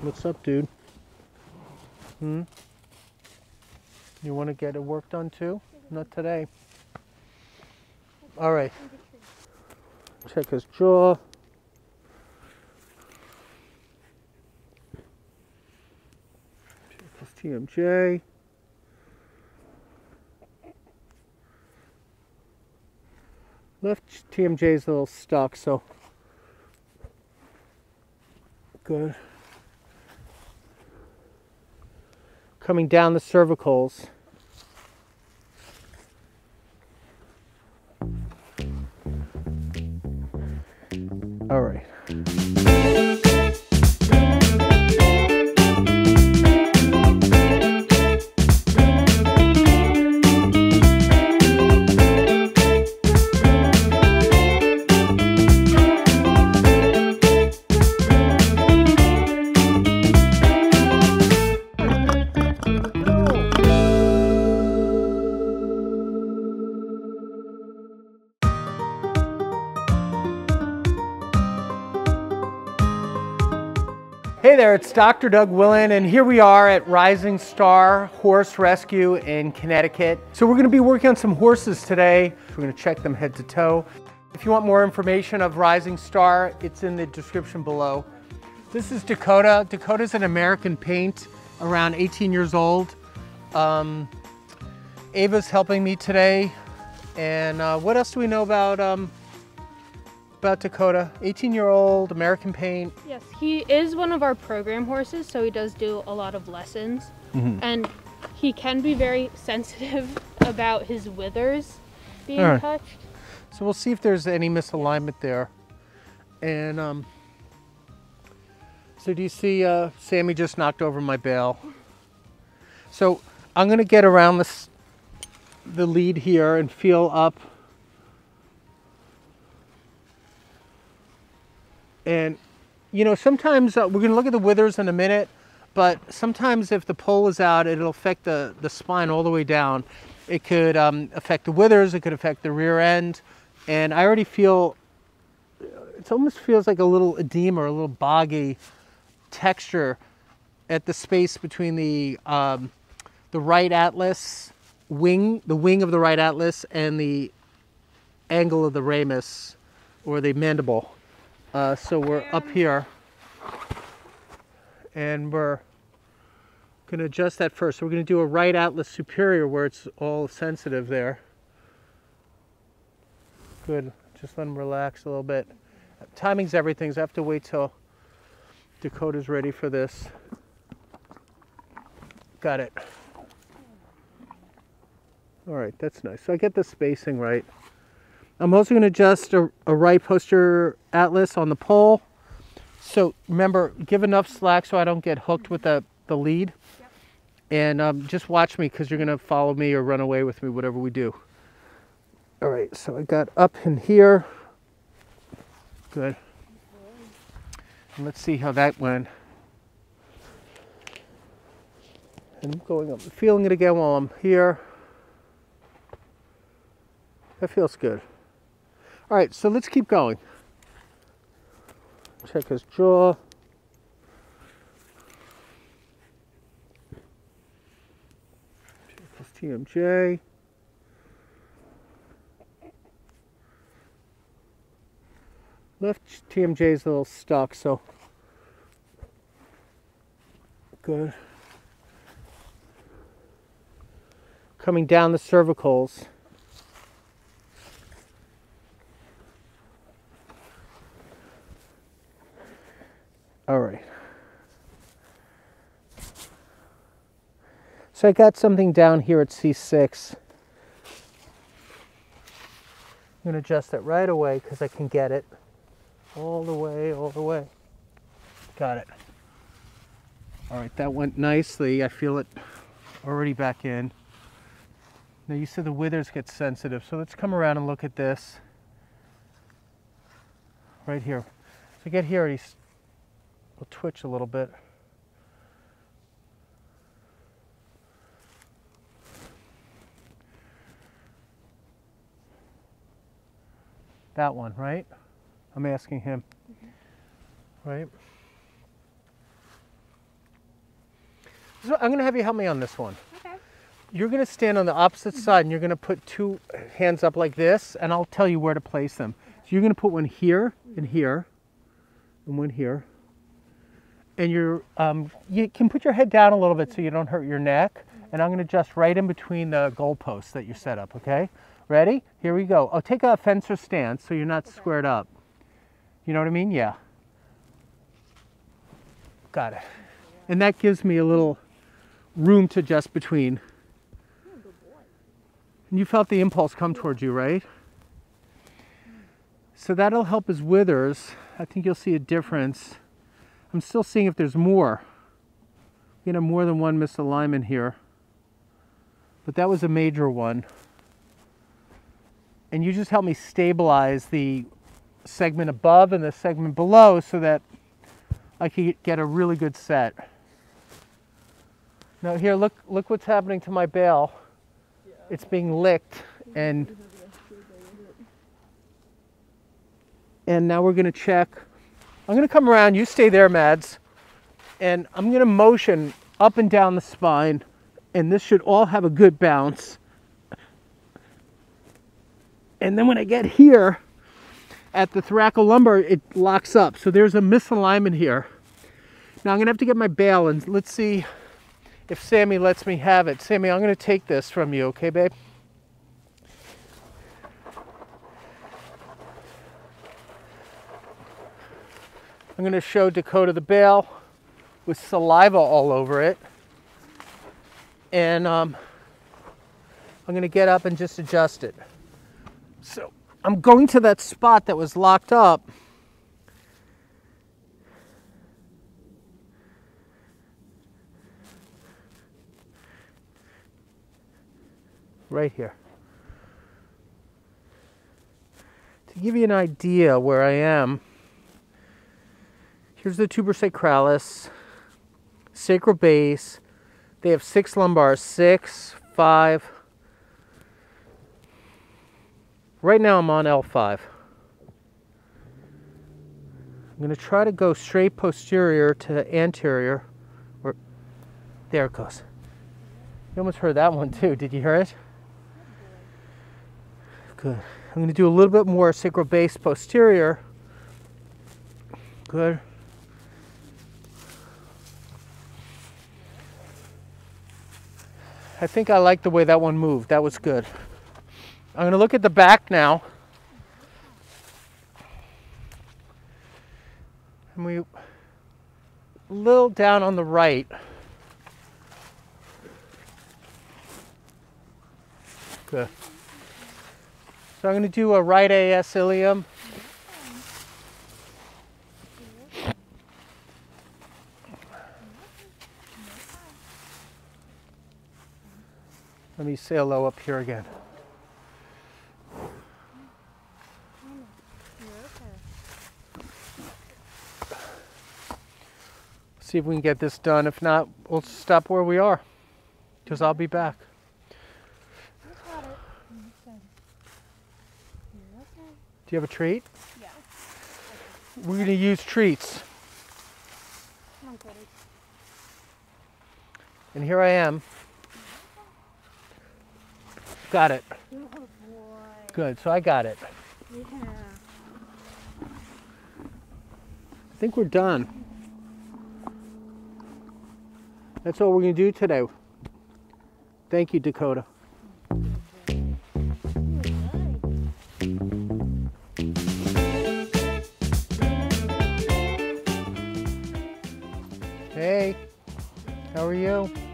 What's up, dude? Hmm? You want to get it worked on too? Not today. All right. Check his jaw. Check his TMJ. Left TMJ is a little stuck, so good. Coming down the cervicals. All right. Hey there, it's Dr. Doug Willen, and here we are at Rising Star Horse Rescue in Connecticut. So we're going to be working on some horses today. We're going to check them head to toe. If you want more information of Rising Star, it's in the description below. This is Dakota. Dakota's an American Paint, around 18 years old. Ava's helping me today. And what else do we know about Dakota? 18-year-old, American Paint. Yes, he is one of our program horses, so he does do a lot of lessons. Mm-hmm. And he can be very sensitive about his withers being touched. So we'll see if there's any misalignment there. And so do you see Sammy just knocked over my bale? So I'm gonna get around this, the lead here, and feel up. And, you know, sometimes we're going to look at the withers in a minute, but sometimes if the pole is out, it'll affect the spine all the way down. It could affect the withers. It could affect the rear end. And I already feel, it almost feels like a little edema, a little boggy texture at the space between the right atlas wing, the wing of the right atlas, and the angle of the ramus or the mandible. So we're up here, and we're going to adjust that first. So we're going to do a right atlas superior where it's all sensitive there. Good. Just let them relax a little bit. Timing's everything. So I have to wait till Dakota's ready for this. Got it. All right. That's nice. So I get the spacing right. I'm also going to adjust a right posterior atlas on the pole. So remember, give enough slack so I don't get hooked with the lead. Yep. And just watch me, because you're going to follow me or run away with me, whatever we do. All right, so I got up in here. Good. And let's see how that went. And I'm going up, feeling it again while I'm here. That feels good. All right, so let's keep going. Check his jaw. Check his TMJ. Left TMJ is a little stuck, so good. Coming down the cervicals. All right. So I got something down here at C6. I'm going to adjust it right away because I can get it all the way, all the way. Got it. All right, that went nicely. I feel it already back in. Now you said the withers get sensitive, so let's come around and look at this. Right here. So get here, he's will twitch a little bit. That one, right? I'm asking him. Mm-hmm. Right? So I'm going to have you help me on this one. Okay. You're going to stand on the opposite side and you're going to put two hands up like this, and I'll tell you where to place them. So you're going to put one here and here and one here. And you're, you can put your head down a little bit so you don't hurt your neck. And I'm going to adjust right in between the goalposts that you set up, okay? Ready? Here we go. Oh, take a fencer stance so you're not squared up. You know what I mean? Yeah. Got it. And that gives me a little room to adjust between. And you felt the impulse come towards you, right? So that'll help his withers. I think you'll see a difference. I'm still seeing if there's more. You know, more than one misalignment here. But that was a major one. And you just help me stabilize the segment above and the segment below so that I could get a really good set. Now here, look what's happening to my bail. Yeah. It's being licked, and now we're gonna check. I'm gonna come around, you stay there, Mads, and I'm gonna motion up and down the spine, and this should all have a good bounce. And then when I get here, at the thoracolumbar, it locks up. So there's a misalignment here. Now I'm gonna have to get my bail, and let's see if Sammy lets me have it. Sammy, I'm gonna take this from you, okay, babe? I'm gonna show Dakota the bail with saliva all over it. And I'm gonna get up and just adjust it. So I'm going to that spot that was locked up. Right here. To give you an idea where I am, here's the tuber sacralis, sacral base. They have 6 lumbars, 6, 5. Right now I'm on L5. I'm going to try to go straight posterior to anterior. Or, there it goes. You almost heard that one too. Did you hear it? Good. I'm going to do a little bit more sacral base posterior. Good. I think I like the way that one moved. That was good. I'm going to look at the back now. And we a little down on the right. Good. So I'm going to do a right AS ilium. Let me say hello up here again. See if we can get this done. If not, we'll stop where we are, because I'll be back. Do you have a treat? Yeah. We're going to use treats. And here I am. Got it. Good, so I got it. I think we're done. That's all we're going to do today. Thank you, Dakota. Hey, how are you?